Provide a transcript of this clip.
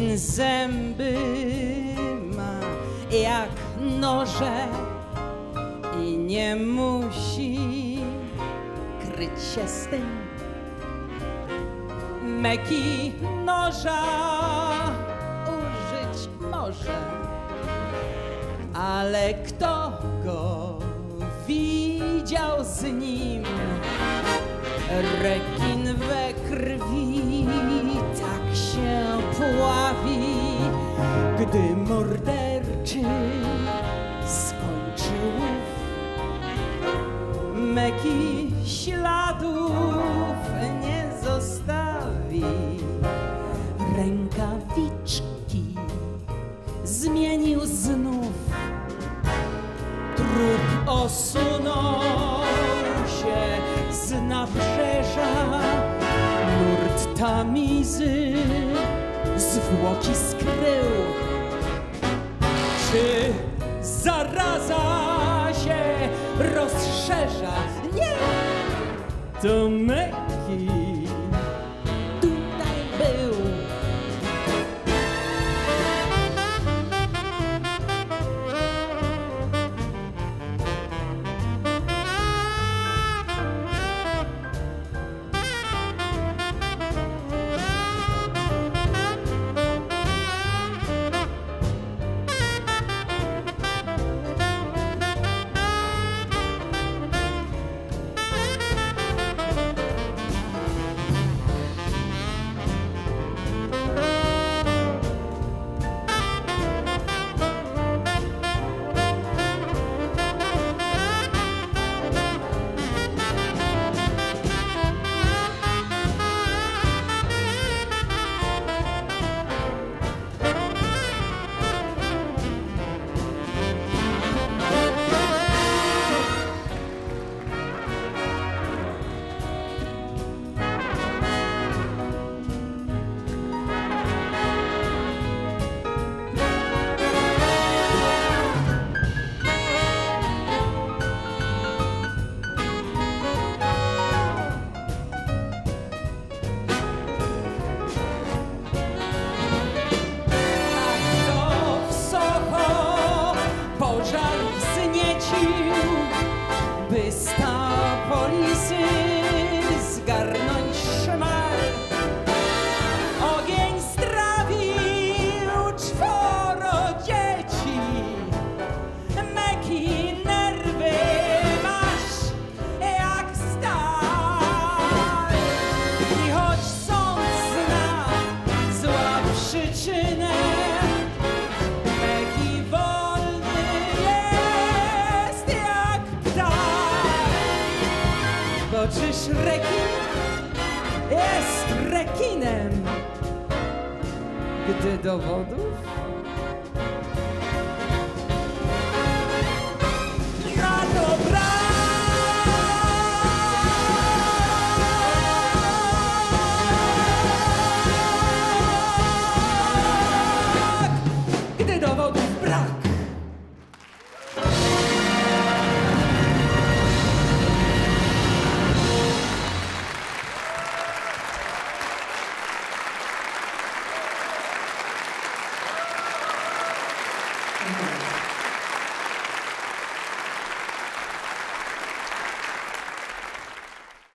Wiedźmin zęby ma jak noże i nie musi kryć się z tym. Meki noża użyć może, ale kto go widział z nim? Rekin we krwi tak się pławi, gdy morderczy skończy łów. Meki śladów nie zostawi, rękawiczki zmienił znów. Trup osunął się z nabrzeża, nurt tamizy zwłoki skrył. Czy zaraza się rozszerza? Nie! To Meki tutaj był. By z tapolisy zgarnąć szmal, ogień strawił czworo dzieci. Meki nerwy masz jak stal. I choć sąd zna zła przyczynę, czyż rekin jest rekinem, gdy dowodów